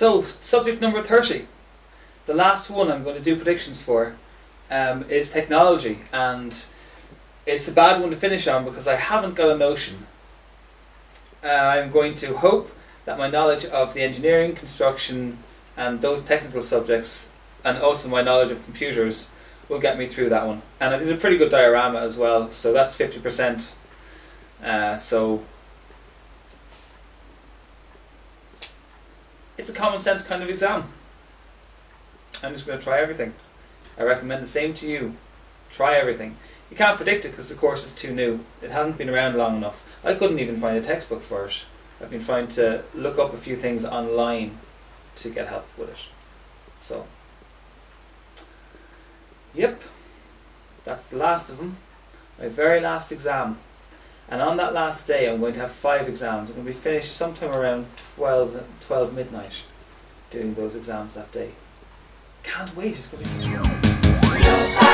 So, subject number 30, the last one I'm going to do predictions for, is technology, and it's a bad one to finish on because I haven't got a notion. I'm going to hope that my knowledge of the engineering, construction and those technical subjects, and also my knowledge of computers, will get me through that one. And I did a pretty good diorama as well, so that's 50%. So it's a common sense kind of exam. I'm just going to try everything. I recommend the same to you. Try everything. You can't predict it because the course is too new. It hasn't been around long enough. I couldn't even find a textbook for it. I've been trying to look up a few things online to get help with it. So, yep, that's the last of them. My very last exam. And on that last day, I'm going to have 5 exams. I'm going to be finished sometime around 12 midnight, doing those exams that day. Can't wait, it's going to be such fun.